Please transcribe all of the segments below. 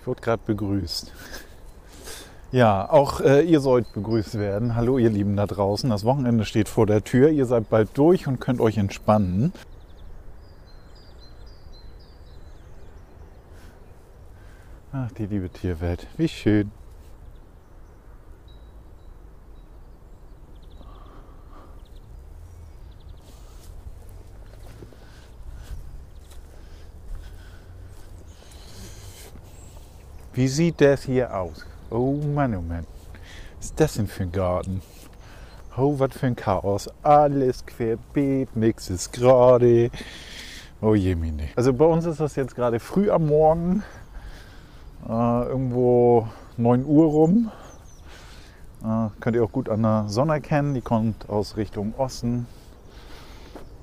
Ich wurde gerade begrüßt. Ja, auch ihr sollt begrüßt werden. Hallo ihr Lieben da draußen. Das Wochenende steht vor der Tür. Ihr seid bald durch und könnt euch entspannen. Ach, die liebe Tierwelt. Wie schön. Wie sieht das hier aus? Oh Mann, was ist das denn für ein Garten? Oh, was für ein Chaos. Alles querbeet, nichts ist gerade. Oh je, mine. Also bei uns ist das jetzt gerade früh am Morgen, irgendwo 9 Uhr rum. Könnt ihr auch gut an der Sonne erkennen, die kommt aus Richtung Osten.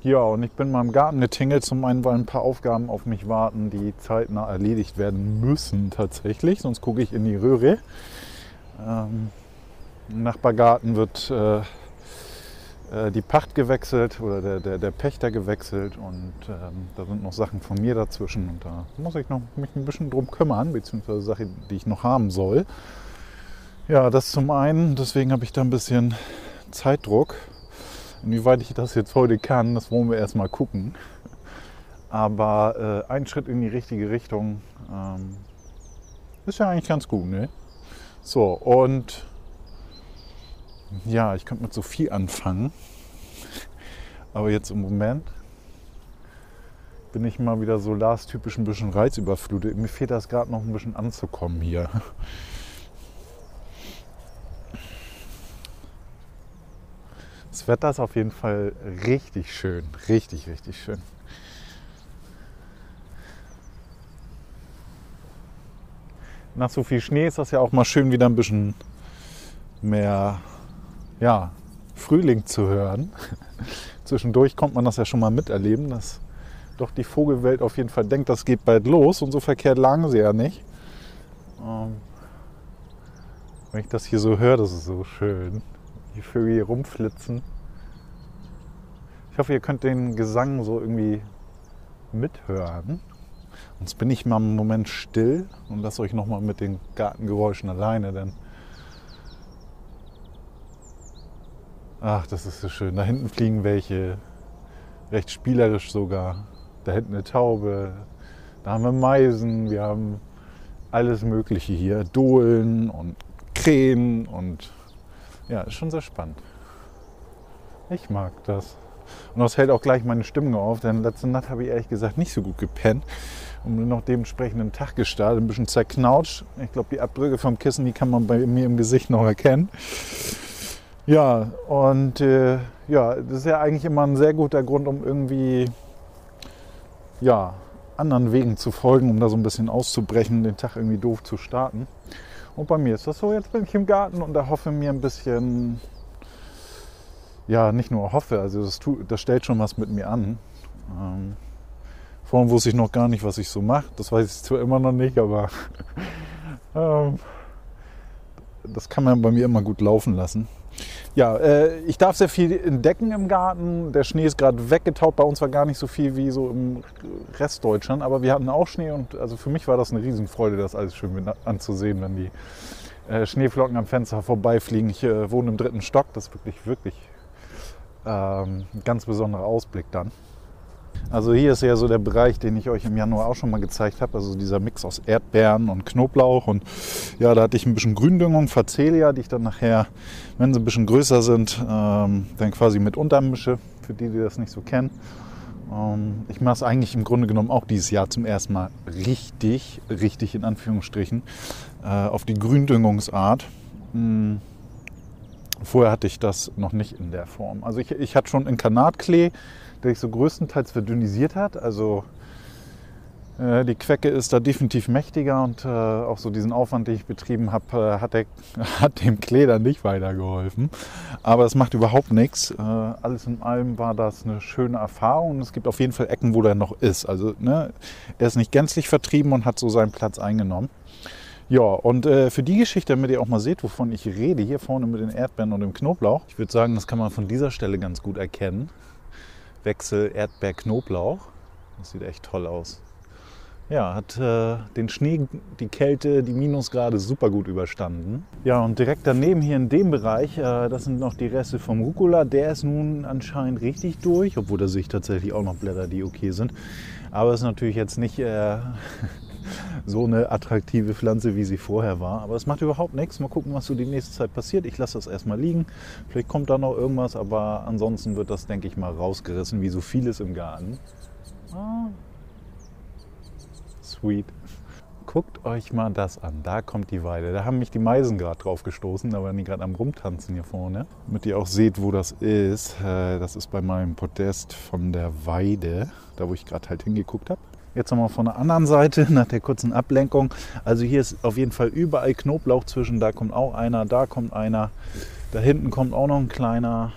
Ja, und ich bin mal im Garten getingelt, zum einen, weil ein paar Aufgaben auf mich warten, die zeitnah erledigt werden müssen tatsächlich, sonst gucke ich in die Röhre. Im Nachbargarten wird die Pacht gewechselt oder der Pächter gewechselt und da sind noch Sachen von mir dazwischen und da muss ich noch mich ein bisschen drum kümmern, beziehungsweise Sachen, die ich noch haben soll. Ja, das zum einen, deswegen habe ich da ein bisschen Zeitdruck. Inwieweit ich das jetzt heute kann, das wollen wir erstmal gucken. Aber ein Schritt in die richtige Richtung ist ja eigentlich ganz gut, ne? So, und ja, ich könnte mit so viel anfangen. Aber jetzt im Moment bin ich mal wieder so Lars-typisch ein bisschen reizüberflutet. Mir fehlt das gerade noch ein bisschen anzukommen hier. Das Wetter ist auf jeden Fall richtig schön, richtig schön. Nach so viel Schnee ist das ja auch mal schön, wieder ein bisschen mehr, ja, Frühling zu hören. Zwischendurch kommt man das ja schon mal miterleben, dass doch die Vogelwelt auf jeden Fall denkt, das geht bald los und so verkehrt lagen sie ja nicht. Wenn ich das hier so höre, das ist so schön. Die Vögel hier rumflitzen. Ich hoffe, ihr könnt den Gesang so irgendwie mithören. Sonst bin ich mal einen Moment still und lasse euch nochmal mit den Gartengeräuschen alleine, denn ach, das ist so schön. Da hinten fliegen welche, recht spielerisch sogar. Da hinten eine Taube, da haben wir Meisen, wir haben alles Mögliche hier. Dohlen und Krähen und ja, ist schon sehr spannend. Ich mag das. Und das hält auch gleich meine Stimmung auf, denn letzte Nacht habe ich ehrlich gesagt nicht so gut gepennt und bin noch dementsprechend den Tag gestartet, ein bisschen zerknautscht. Ich glaube, die Abdrücke vom Kissen, die kann man bei mir im Gesicht noch erkennen. Ja, und ja, das ist ja eigentlich immer ein sehr guter Grund, um irgendwie, ja, anderen Wegen zu folgen, um da so ein bisschen auszubrechen, den Tag irgendwie doof zu starten. Und bei mir ist das so, jetzt bin ich im Garten und erhoffe mir ein bisschen, ja, nicht nur hoffe, also das stellt schon was mit mir an. Vorhin wusste ich noch gar nicht, was ich so mache, das weiß ich zwar immer noch nicht, aber das kann man bei mir immer gut laufen lassen. Ja, ich darf sehr viel entdecken im Garten, der Schnee ist gerade weggetaut, bei uns war gar nicht so viel wie so im Rest Deutschland, aber wir hatten auch Schnee und also für mich war das eine Riesenfreude, das alles schön anzusehen, wenn die Schneeflocken am Fenster vorbeifliegen. Ich wohne im 3. Stock, das ist wirklich ein ganz besonderer Ausblick dann. Also hier ist ja so der Bereich, den ich euch im Januar auch schon mal gezeigt habe, also dieser Mix aus Erdbeeren und Knoblauch und ja, da hatte ich ein bisschen Gründüngung, Facelia, die ich dann nachher, wenn sie ein bisschen größer sind, dann quasi mit untermische, für die, die das nicht so kennen. Ich mache es eigentlich im Grunde genommen auch dieses Jahr zum ersten Mal richtig in Anführungsstrichen, auf die Gründüngungsart. Vorher hatte ich das noch nicht in der Form. Also ich hatte schon Inkarnatklee, der sich so größtenteils verdünnisiert hat. Also die Quecke ist da definitiv mächtiger und auch so diesen Aufwand, den ich betrieben habe, hat dem Klee dann nicht weitergeholfen. Aber es macht überhaupt nichts. Alles in allem war das eine schöne Erfahrung. Es gibt auf jeden Fall Ecken, wo der noch ist. Also ne, er ist nicht gänzlich vertrieben und hat so seinen Platz eingenommen. Ja, und für die Geschichte, damit ihr auch mal seht, wovon ich rede, hier vorne mit den Erdbeeren und dem Knoblauch, ich würde sagen, das kann man von dieser Stelle ganz gut erkennen. Wechsel Erdbeer-Knoblauch. Das sieht echt toll aus. Ja, hat den Schnee, die Kälte, die Minusgrade super gut überstanden. Ja, und direkt daneben hier in dem Bereich, das sind noch die Reste vom Rucola. Der ist nun anscheinend richtig durch, obwohl da sehe ich tatsächlich auch noch Blätter, die okay sind. Aber es ist natürlich jetzt nicht so eine attraktive Pflanze, wie sie vorher war. Aber es macht überhaupt nichts. Mal gucken, was so die nächste Zeit passiert. Ich lasse das erstmal liegen. Vielleicht kommt da noch irgendwas, aber ansonsten wird das, denke ich mal, rausgerissen, wie so vieles im Garten. Ah. Sweet. Guckt euch mal das an. Da kommt die Weide. Da haben mich die Meisen gerade drauf gestoßen. Da waren die gerade am Rumtanzen hier vorne. Damit ihr auch seht, wo das ist. Das ist bei meinem Podest von der Weide. Da, wo ich gerade halt hingeguckt habe. Jetzt nochmal von der anderen Seite, nach der kurzen Ablenkung. Also hier ist auf jeden Fall überall Knoblauch zwischen. Da kommt auch einer, da kommt einer. Da hinten kommt auch noch ein kleiner.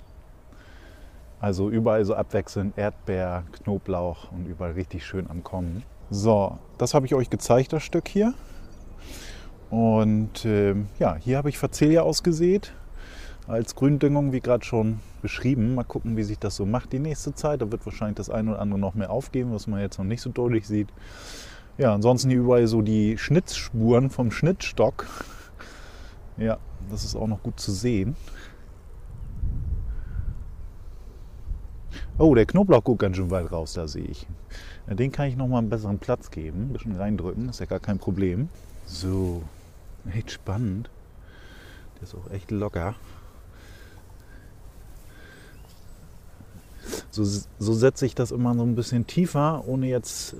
Also überall so abwechselnd Erdbeer, Knoblauch und überall richtig schön am Kommen. So, das habe ich euch gezeigt, das Stück hier. Und ja, hier habe ich Facelia ausgesät. Als Gründüngung, wie gerade schon beschrieben. Mal gucken, wie sich das so macht die nächste Zeit. Da wird wahrscheinlich das eine oder andere noch mehr aufgeben, was man jetzt noch nicht so deutlich sieht. Ja, ansonsten hier überall so die Schnitzspuren vom Schnittstock. Ja, das ist auch noch gut zu sehen. Oh, der Knoblauch guckt ganz schön weit raus, da sehe ich. Den kann ich nochmal einen besseren Platz geben. Ein bisschen reindrücken, ist ja gar kein Problem. So, echt spannend. Der ist auch echt locker. So setze ich das immer so ein bisschen tiefer, ohne jetzt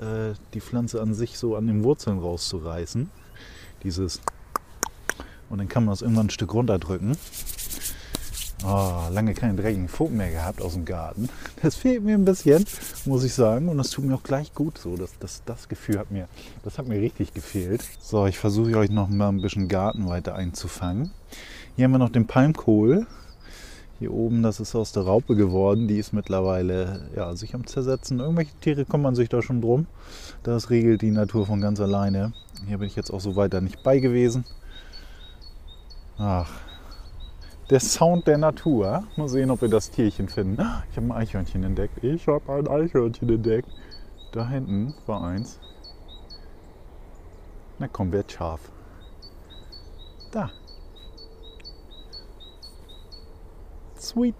die Pflanze an sich so an den Wurzeln rauszureißen. Dieses. Und dann kann man das irgendwann ein Stück runterdrücken. Oh, lange keinen dreckigen Vogt mehr gehabt aus dem Garten. Das fehlt mir ein bisschen, muss ich sagen. Und das tut mir auch gleich gut so. Das Gefühl hat mir richtig gefehlt. So, ich versuche euch noch mal ein bisschen Garten weiter einzufangen. Hier haben wir noch den Palmkohl. Hier oben, das ist aus der Raupe geworden. Die ist mittlerweile ja, sich am Zersetzen. Irgendwelche Tiere kümmern sich da schon drum. Das regelt die Natur von ganz alleine. Hier bin ich jetzt auch so weiter nicht bei gewesen. Ach, der Sound der Natur. Mal sehen, ob wir das Tierchen finden. Ich habe ein Eichhörnchen entdeckt. Ich habe ein Eichhörnchen entdeckt. Da hinten war eins. Na komm, wird scharf. Da. Sweet.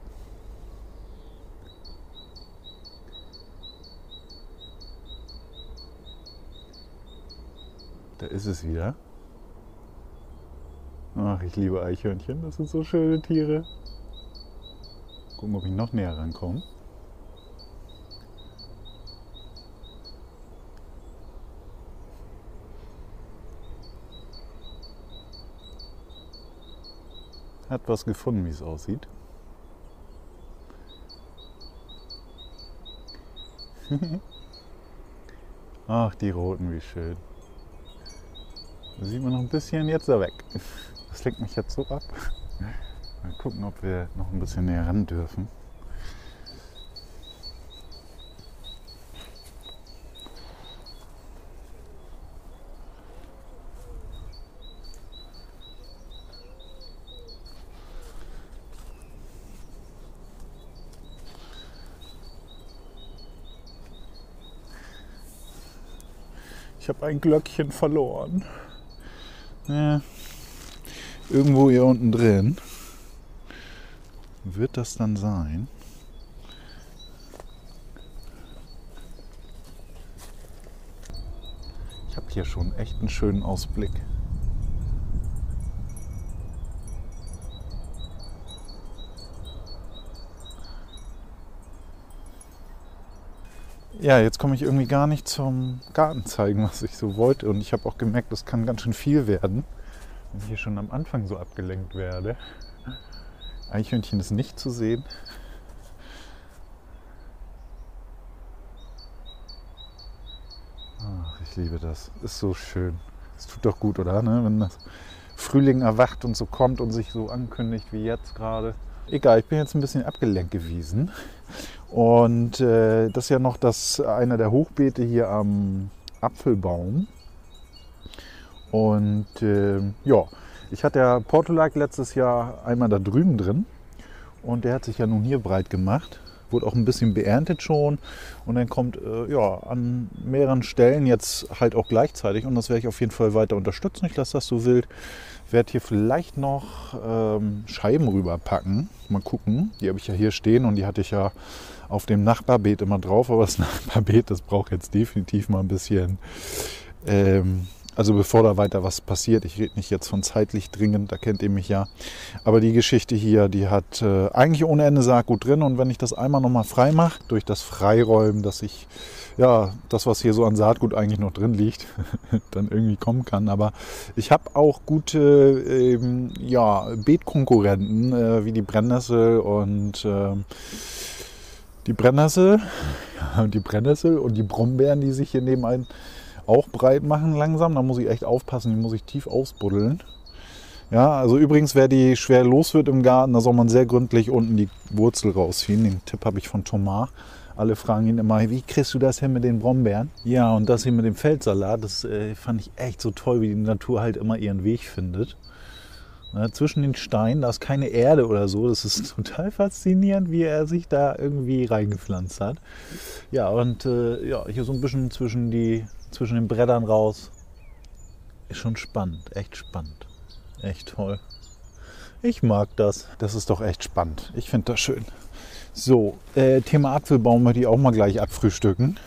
Da ist es wieder. Ach, ich liebe Eichhörnchen. Das sind so schöne Tiere. Gucken, ob ich noch näher rankomme. Hat was gefunden, wie es aussieht. Ach, die roten, wie schön. Da sieht man noch ein bisschen, jetzt ist er weg. Das lenkt mich jetzt so ab. Mal gucken, ob wir noch ein bisschen näher ran dürfen. Ich habe ein Glöckchen verloren. Ja, irgendwo hier unten drin wird das dann sein. Ich habe hier schon echt einen schönen Ausblick. Ja, jetzt komme ich irgendwie gar nicht zum Garten zeigen, was ich so wollte. Und ich habe auch gemerkt, das kann ganz schön viel werden, wenn ich hier schon am Anfang so abgelenkt werde. Eichhörnchen ist nicht zu sehen. Ach, ich liebe das. Ist so schön. Es tut doch gut, oder? Ne? Wenn das Frühling erwacht und so kommt und sich so ankündigt wie jetzt gerade. Egal, ich bin jetzt ein bisschen abgelenkt gewesen. Und das ist ja noch einer der Hochbeete hier am Apfelbaum. Und ja, ich hatte ja Portulak letztes Jahr einmal da drüben drin. Und der hat sich ja nun hier breit gemacht. wurde auch ein bisschen beerntet schon und dann kommt ja, an mehreren Stellen jetzt halt auch gleichzeitig und das werde ich auf jeden Fall weiter unterstützen. Ich lasse das so wild, werde hier vielleicht noch Scheiben rüberpacken, mal gucken, die habe ich ja hier stehen und die hatte ich ja auf dem Nachbarbeet immer drauf, aber das Nachbarbeet, das braucht jetzt definitiv mal ein bisschen, also bevor da weiter was passiert, ich rede nicht jetzt von zeitlich dringend, da kennt ihr mich ja, aber die Geschichte hier, die hat eigentlich ohne Ende Saatgut drin und wenn ich das einmal nochmal frei mache, durch das Freiräumen, dass ich, ja, das was hier so an Saatgut eigentlich noch drin liegt, dann irgendwie kommen kann, aber ich habe auch gute ja, Beetkonkurrenten, wie die Brennnessel und die Brennnessel und die Brombeeren, die sich hier nebenan auch breit machen langsam. Da muss ich echt aufpassen, die muss ich tief ausbuddeln. Ja, also übrigens, wer die schwer los wird im Garten, da soll man sehr gründlich unten die Wurzel rausziehen. Den Tipp habe ich von Thomas. Alle fragen ihn immer, wie kriegst du das hin mit den Brombeeren? Ja, und das hier mit dem Feldsalat, das fand ich echt so toll, wie die Natur halt immer ihren Weg findet. Zwischen den Steinen, da ist keine Erde oder so. Das ist total faszinierend, wie er sich da irgendwie reingepflanzt hat. Ja, und ja, hier so ein bisschen zwischen den Brettern raus. Ist schon spannend. Echt toll. Ich mag das. Das ist doch echt spannend. Ich finde das schön. So, Thema Apfelbaum möchte ich auch mal gleich abfrühstücken.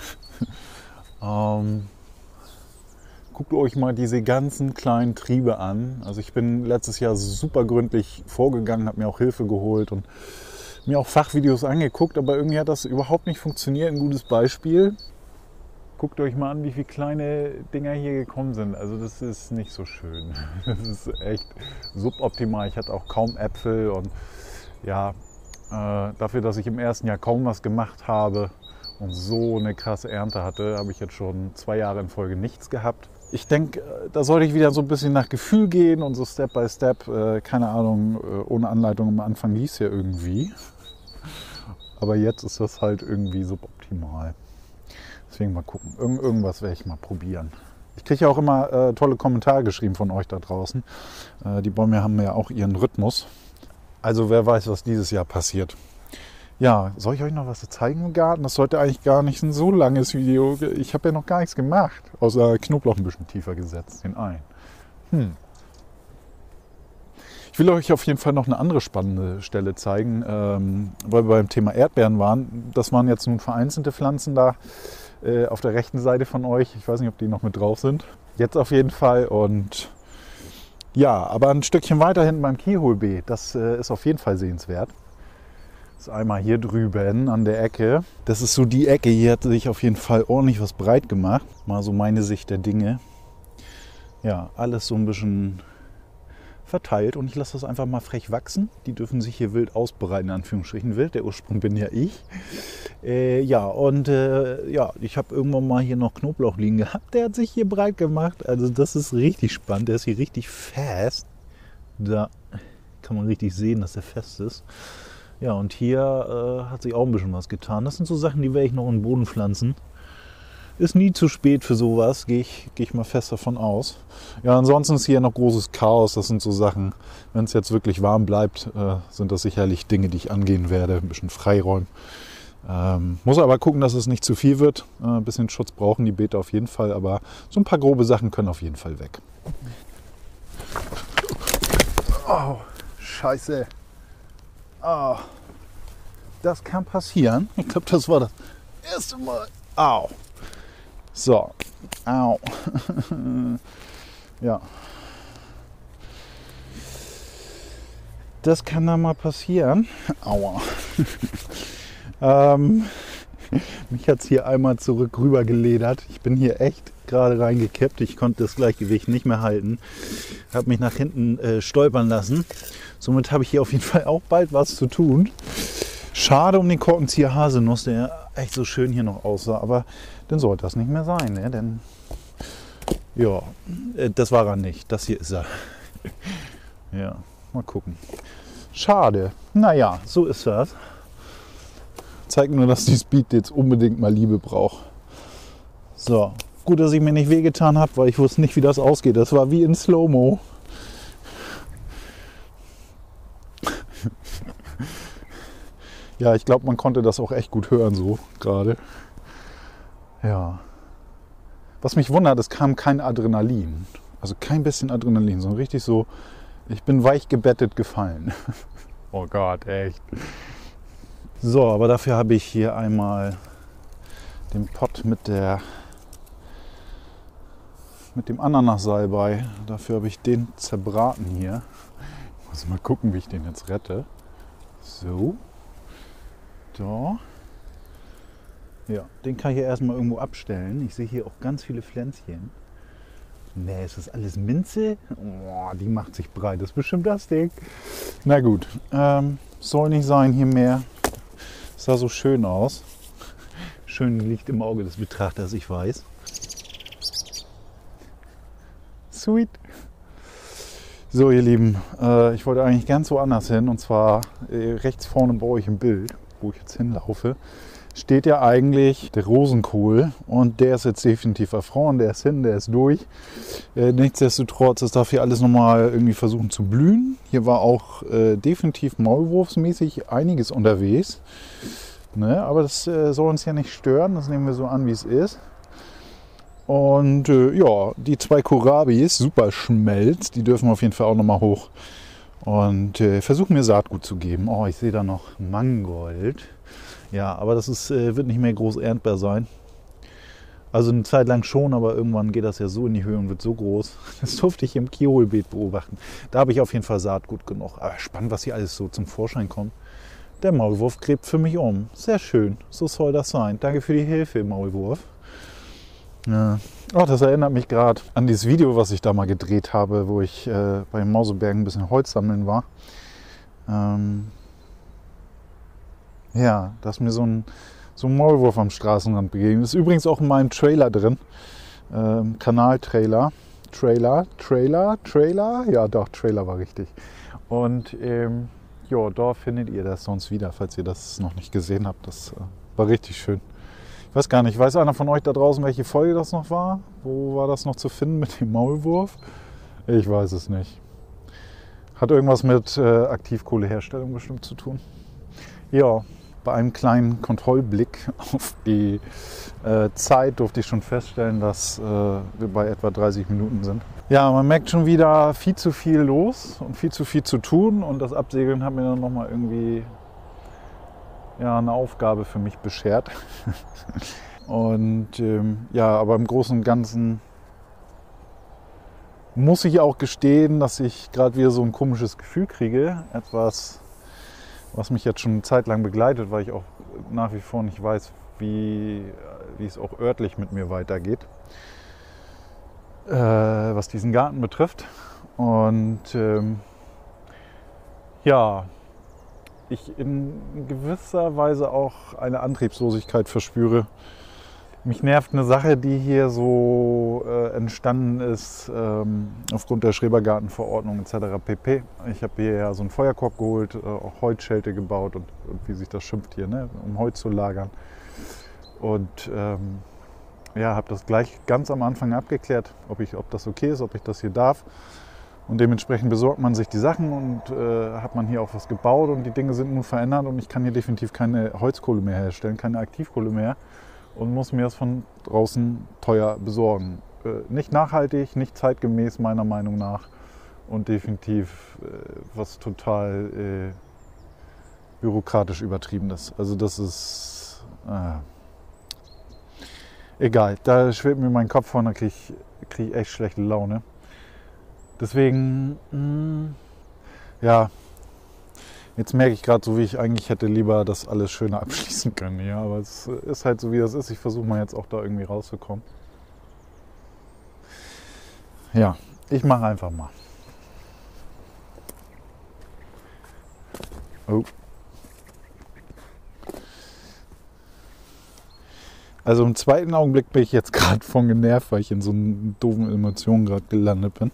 Guckt euch mal diese ganzen kleinen Triebe an. Also ich bin letztes Jahr super gründlich vorgegangen, habe mir auch Hilfe geholt und mir auch Fachvideos angeguckt, aber irgendwie hat das überhaupt nicht funktioniert. Ein gutes Beispiel. Guckt euch mal an, wie viele kleine Dinger hier gekommen sind. Also das ist nicht so schön. Das ist echt suboptimal. Ich hatte auch kaum Äpfel und ja, dafür, dass ich im ersten Jahr kaum was gemacht habe und so eine krasse Ernte hatte, habe ich jetzt schon 2 Jahre in Folge nichts gehabt. Ich denke, da sollte ich wieder so ein bisschen nach Gefühl gehen und so Step by Step, keine Ahnung, ohne Anleitung am Anfang lief es ja irgendwie. Aber jetzt ist das halt irgendwie suboptimal. Deswegen mal gucken. Irgendwas werde ich mal probieren. Ich kriege ja auch immer tolle Kommentare geschrieben von euch da draußen. Die Bäume haben ja auch ihren Rhythmus. Also wer weiß, was dieses Jahr passiert. Ja, soll ich euch noch was zeigen im Garten? Das sollte eigentlich gar nicht ein so langes Video. Ich habe ja noch gar nichts gemacht, außer Knoblauch ein bisschen tiefer gesetzt, den einen. Ich will euch auf jeden Fall noch eine andere spannende Stelle zeigen, weil wir beim Thema Erdbeeren waren. Das waren jetzt nun vereinzelte Pflanzen da auf der rechten Seite von euch. Ich weiß nicht, ob die noch mit drauf sind. Jetzt auf jeden Fall und ja, aber ein Stückchen weiter hinten beim Kieholbeet, das ist auf jeden Fall sehenswert. Einmal hier drüben an der Ecke. Das ist so die Ecke, hier hat sich auf jeden Fall ordentlich was breit gemacht. Mal so meine Sicht der Dinge. Ja, alles so ein bisschen verteilt und ich lasse das einfach mal frech wachsen. Die dürfen sich hier wild ausbreiten, in Anführungsstrichen wild. Der Ursprung bin ja ich. Ja, und ja, ich habe irgendwann mal hier noch Knoblauch liegen gehabt. Der hat sich hier breit gemacht. Also das ist richtig spannend. Der ist hier richtig fest. Da kann man richtig sehen, dass der fest ist. Ja, und hier hat sich auch ein bisschen was getan. Das sind so Sachen, die werde ich noch in den Boden pflanzen. Ist nie zu spät für sowas, gehe ich mal fest davon aus. Ja, ansonsten ist hier noch großes Chaos. Das sind so Sachen, wenn es jetzt wirklich warm bleibt, sind das sicherlich Dinge, die ich angehen werde. Ein bisschen freiräumen. Muss aber gucken, dass es nicht zu viel wird. Ein bisschen Schutz brauchen die Beete auf jeden Fall, aber so ein paar grobe Sachen können auf jeden Fall weg. Oh, Scheiße. Oh, das kann passieren. Ich glaube, das war das erste Mal. Au. So. Au. Ja. Das kann da mal passieren. Aua. Mich hat es hier einmal zurück rüber geledert. Ich bin hier echt gerade reingekippt. Ich konnte das Gleichgewicht nicht mehr halten. Habe mich nach hinten stolpern lassen. Somit habe ich hier auf jeden Fall auch bald was zu tun. Schade um den Korkenzieher Haselnuss, der echt so schön hier noch aussah. Aber dann sollte das nicht mehr sein. Ne? Denn ja, das war er nicht. Das hier ist er. Ja, mal gucken. Schade. Naja, so ist das. Zeigt nur, dass die Speed jetzt unbedingt mal Liebe braucht. So, gut, dass ich mir nicht wehgetan habe, weil ich wusste nicht, wie das ausgeht. Das war wie in Slow-Mo. Ja, ich glaube, man konnte das auch echt gut hören so gerade. Ja. Was mich wundert, es kam kein Adrenalin. Also kein bisschen Adrenalin, sondern richtig so, ich bin weich gebettet gefallen. Oh Gott, echt. So, aber dafür habe ich hier einmal den Pott mit dem Ananassalbei. Dafür habe ich den zerbraten hier. Ich muss mal gucken, wie ich den jetzt rette. So. Da. Ja, den kann ich ja erstmal irgendwo abstellen. Ich sehe hier auch ganz viele Pflänzchen. Ne, ist das alles Minze? Oh, die macht sich breit. Das ist bestimmt das Ding. Na gut, soll nicht sein hier mehr. Das sah so schön aus. Schön liegt im Auge des Betrachters, ich weiß. Sweet. So, ihr Lieben, ich wollte eigentlich ganz woanders hin. Und zwar rechts vorne bei euch im Bild, wo ich jetzt hinlaufe, steht ja eigentlich der Rosenkohl und der ist jetzt definitiv erfroren, der ist hin, der ist durch. Nichtsdestotrotz, es darf hier alles nochmal irgendwie versuchen zu blühen. Hier war auch definitiv maulwurfsmäßig einiges unterwegs, ne? Aber das soll uns ja nicht stören, das nehmen wir so an, wie es ist. Und ja, die zwei Korabis, super Schmelz, die dürfen auf jeden Fall auch nochmal hoch und versuchen mir Saatgut zu geben. Oh, ich sehe da noch Mangold. Ja, aber das ist, wird nicht mehr groß erntbar sein. Also eine Zeit lang schon, aber irgendwann geht das ja so in die Höhe und wird so groß. Das durfte ich im Kiolbeet beobachten. Da habe ich auf jeden Fall Saatgut genug. Aber spannend, was hier alles so zum Vorschein kommt. Der Maulwurf gräbt für mich um. Sehr schön, so soll das sein. Danke für die Hilfe, Maulwurf. Ja. Oh, das erinnert mich gerade an dieses Video, was ich da mal gedreht habe, wo ich bei den Mausebergen ein bisschen Holz sammeln war. Ja, dass mir so ein Maulwurf am Straßenrand begegnet. Ist übrigens auch in meinem Trailer drin. Kanaltrailer. Trailer. Ja, doch, Trailer war richtig. Und ja, da findet ihr das sonst wieder, falls ihr das noch nicht gesehen habt. Das war richtig schön. Ich weiß gar nicht, weiß einer von euch da draußen, welche Folge das noch war? Wo war das noch zu finden mit dem Maulwurf? Ich weiß es nicht. Hat irgendwas mit Aktivkohleherstellung bestimmt zu tun. Ja, bei einem kleinen Kontrollblick auf die Zeit durfte ich schon feststellen, dass wir bei etwa 30 Minuten sind. Ja, man merkt schon wieder viel zu viel los und viel zu viel zu tun. Und das Absegeln hat mir dann nochmal irgendwie ja, eine Aufgabe für mich beschert. Und ja, aber im Großen und Ganzen muss ich auch gestehen, dass ich gerade wieder so ein komisches Gefühl kriege, etwas, was mich jetzt schon eine Zeit lang begleitet, weil ich auch nach wie vor nicht weiß, wie es auch örtlich mit mir weitergeht, was diesen Garten betrifft. Und ja, ich in gewisser Weise auch eine Antriebslosigkeit verspüre. Mich nervt eine Sache, die hier so entstanden ist aufgrund der Schrebergartenverordnung etc. pp. Ich habe hier ja so einen Feuerkorb geholt, auch Holzschelte gebaut und wie sich das schimpft hier, ne? Um Holz zu lagern. Und ja, habe das gleich ganz am Anfang abgeklärt, ob das okay ist, ob ich das hier darf. Und dementsprechend besorgt man sich die Sachen und hat man hier auch was gebaut und die Dinge sind nun verändert und ich kann hier definitiv keine Holzkohle mehr herstellen, keine Aktivkohle mehr. Und muss mir das von draußen teuer besorgen. Nicht nachhaltig, nicht zeitgemäß meiner Meinung nach und definitiv was total bürokratisch übertriebenes. Also das ist egal, da schwebt mir mein Kopf von, da krieg ich echt schlechte Laune. Deswegen, ja. Jetzt merke ich gerade so, wie ich eigentlich hätte lieber das alles schöner abschließen können. Ja, aber es ist halt so, wie das ist. Ich versuche mal jetzt auch da irgendwie rauszukommen. Ja, ich mache einfach mal. Oh. Also im zweiten Augenblick bin ich jetzt gerade von genervt, weil ich in so einer doofen Emotion gerade gelandet bin.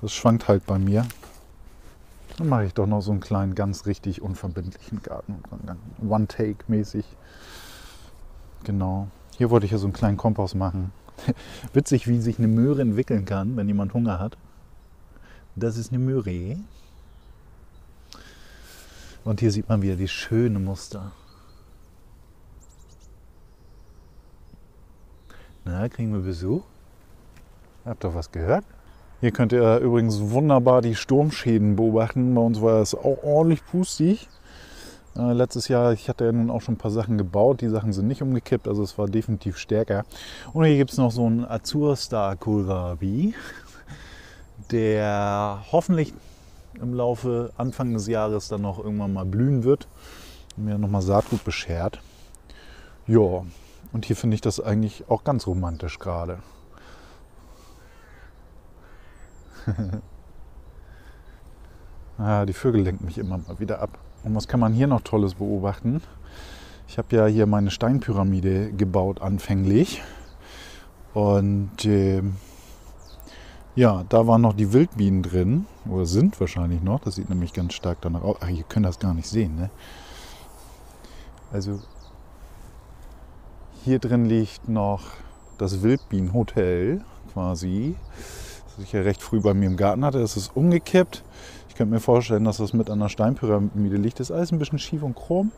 Das schwankt halt bei mir. Dann mache ich doch noch so einen kleinen, ganz richtig unverbindlichen Gartenrundgang. One-Take-mäßig. Genau. Hier wollte ich ja so einen kleinen Kompost machen. Witzig, wie sich eine Möhre entwickeln kann, wenn jemand Hunger hat. Das ist eine Möhre. Und hier sieht man wieder die schönen Muster. Na, kriegen wir Besuch? Habt doch was gehört? Hier könnt ihr übrigens wunderbar die Sturmschäden beobachten. Bei uns war es auch ordentlich pustig. Letztes Jahr, ich hatte ja nun auch schon ein paar Sachen gebaut. Die Sachen sind nicht umgekippt, also es war definitiv stärker. Und hier gibt es noch so einen Azurstar-Kohlrabi, der hoffentlich im Laufe Anfang des Jahres dann noch irgendwann mal blühen wird. Und mir nochmal Saatgut beschert. Ja, und hier finde ich das eigentlich auch ganz romantisch gerade. Die Vögel lenken mich immer mal wieder ab. Und was kann man hier noch Tolles beobachten? Ich habe ja hier meine Steinpyramide gebaut anfänglich. Und ja, da waren noch die Wildbienen drin. Oder sind wahrscheinlich noch. Das sieht nämlich ganz stark danach aus. Ach, ihr könnt das gar nicht sehen, ne? Also hier drin liegt noch das Wildbienenhotel quasi. Das ich ja recht früh bei mir im Garten hatte. Das ist umgekippt. Ich könnte mir vorstellen, dass das mit an der Steinpyramide liegt. Das ist alles ein bisschen schief und krumm.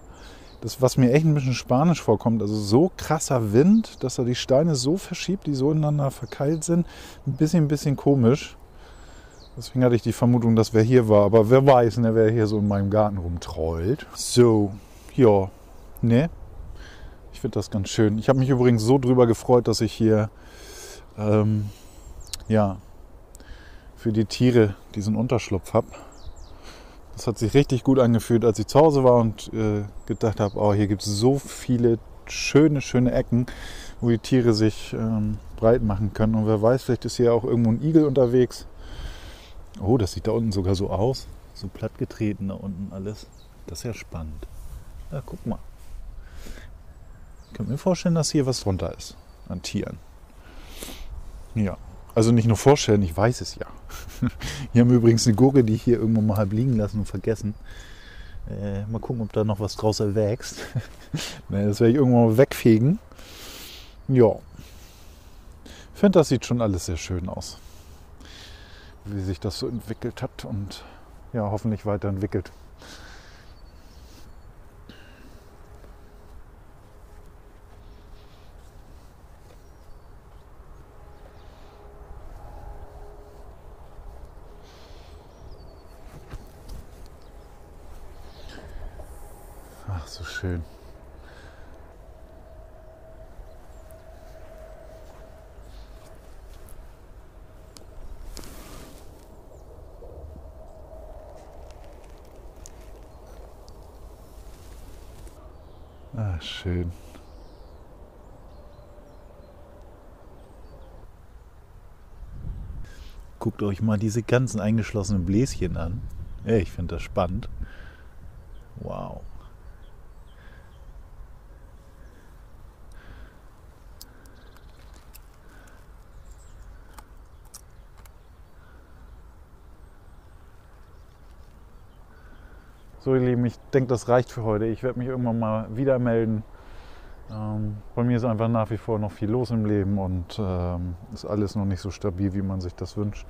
Das, was mir echt ein bisschen spanisch vorkommt, also so krasser Wind, dass er die Steine so verschiebt, die so ineinander verkeilt sind. Ein bisschen komisch. Deswegen hatte ich die Vermutung, dass wer hier war. Aber wer weiß, ne, wer hier so in meinem Garten rumtrollt. So, ja, ne? Ich finde das ganz schön. Ich habe mich übrigens so drüber gefreut, dass ich hier, ja, für die Tiere diesen Unterschlupf habe. Das hat sich richtig gut angefühlt, als ich zu Hause war und gedacht habe, oh, hier gibt es so viele schöne Ecken, wo die Tiere sich breit machen können. Und wer weiß, vielleicht ist hier auch irgendwo ein Igel unterwegs. Oh, das sieht da unten sogar so aus. So plattgetreten da unten alles. Das ist ja spannend. Ja, guck mal. Ich könnte mir vorstellen, dass hier was drunter ist an Tieren. Ja. Also nicht nur vorstellen, ich weiß es ja. Hier haben wir übrigens eine Gurke, die ich hier irgendwo mal halb liegen lassen und vergessen. Mal gucken, ob da noch was draus erwächst. Das werde ich irgendwann mal wegfegen. Ja. Ich finde, das sieht schon alles sehr schön aus. Wie sich das so entwickelt hat und ja, hoffentlich weiterentwickelt. Ach, so schön. Ach, schön. Guckt euch mal diese ganzen eingeschlossenen Bläschen an. Ey, ich finde das spannend. Wow. So ihr Lieben, ich denke, das reicht für heute. Ich werde mich irgendwann mal wieder melden. Bei mir ist einfach nach wie vor noch viel los im Leben und ist alles noch nicht so stabil, wie man sich das wünscht.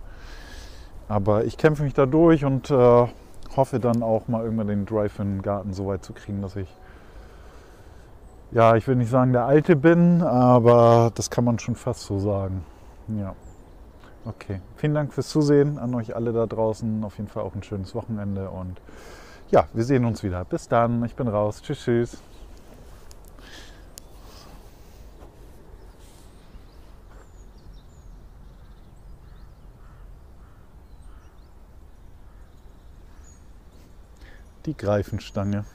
Aber ich kämpfe mich da durch und hoffe dann auch mal irgendwann den Drive in den Garten so weit zu kriegen, dass ich, ja, ich will nicht sagen der Alte bin, aber das kann man schon fast so sagen. Ja, okay. Vielen Dank fürs Zusehen an euch alle da draußen. Auf jeden Fall auch ein schönes Wochenende und ja, wir sehen uns wieder. Bis dann, ich bin raus. Tschüss, tschüss. Die Greifenstange.